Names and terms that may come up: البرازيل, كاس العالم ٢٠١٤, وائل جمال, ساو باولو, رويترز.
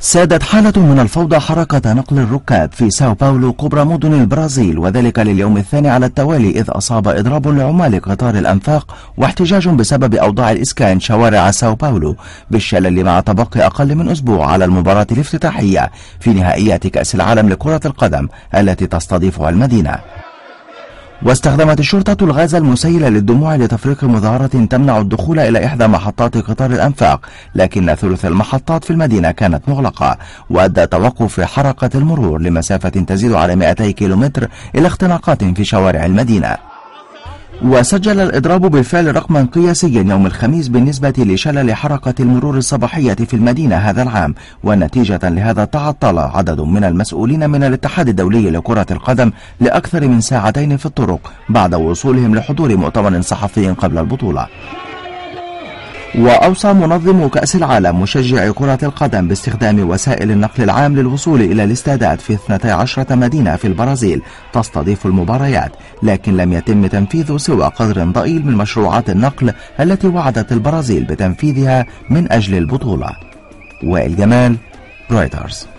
سادت حالة من الفوضى حركة نقل الركاب في ساو باولو كبرى مدن البرازيل، وذلك لليوم الثاني على التوالي، إذ أصاب إضراب لعمال قطار الأنفاق واحتجاج بسبب أوضاع الإسكان شوارع ساو باولو بالشلل، مع تبقي أقل من أسبوع على المباراة الافتتاحية في نهائيات كأس العالم لكرة القدم التي تستضيفها المدينة. واستخدمت الشرطة الغاز المسيل للدموع لتفريق مظاهرة تمنع الدخول إلى إحدى محطات قطار الأنفاق، لكن ثلث المحطات في المدينة كانت مغلقة، وأدى توقف حركة المرور لمسافة تزيد على 200 كيلومتر إلى اختناقات في شوارع المدينة. وسجل الإضراب بالفعل رقما قياسيا يوم الخميس بالنسبة لشلل حركة المرور الصباحية في المدينة هذا العام، ونتيجة لهذا تعطل عدد من المسؤولين من الاتحاد الدولي لكرة القدم لأكثر من ساعتين في الطرق بعد وصولهم لحضور مؤتمر صحفي قبل البطولة. وأوصى منظم كأس العالم مشجعي كرة القدم باستخدام وسائل النقل العام للوصول إلى الاستادات في 12 مدينة في البرازيل تستضيف المباريات، لكن لم يتم تنفيذ سوى قدر ضئيل من مشروعات النقل التي وعدت البرازيل بتنفيذها من أجل البطولة. وائل جمال، رويترز.